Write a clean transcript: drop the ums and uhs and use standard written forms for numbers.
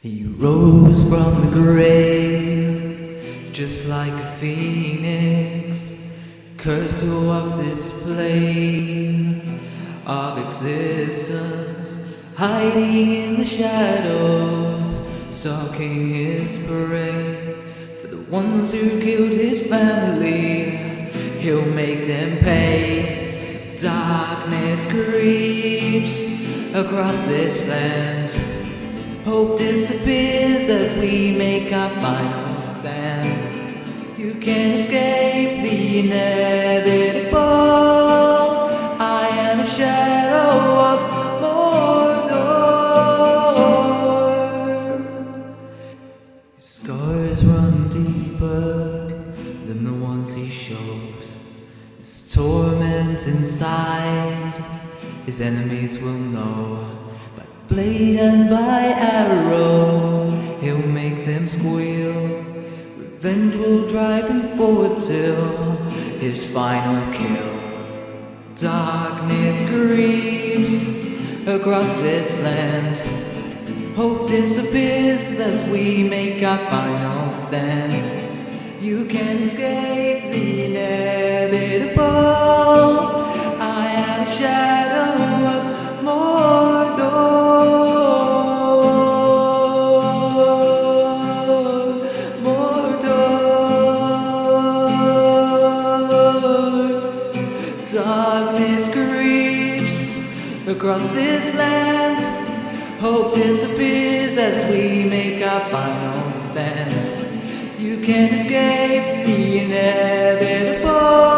He rose from the grave, just like a phoenix, cursed to walk this plane of existence, hiding in the shadows, stalking his prey. For the ones who killed his family, he'll make them pay. Darkness creeps across this land. Hope disappears as we make our final stand. You can't escape the inevitable. I am a shadow of Mordor. His scars run deeper than the ones he shows. His torment inside, his enemies will know. Blade and by arrow, he'll make them squeal. Revenge will drive him forward till his final kill. Darkness creeps across this land. Hope disappears as we make our final stand. You can't escape the inevitable. I am a shadow of Mordor. Darkness creeps across this land. Hope disappears as we make our final stand. You can't escape the inevitable.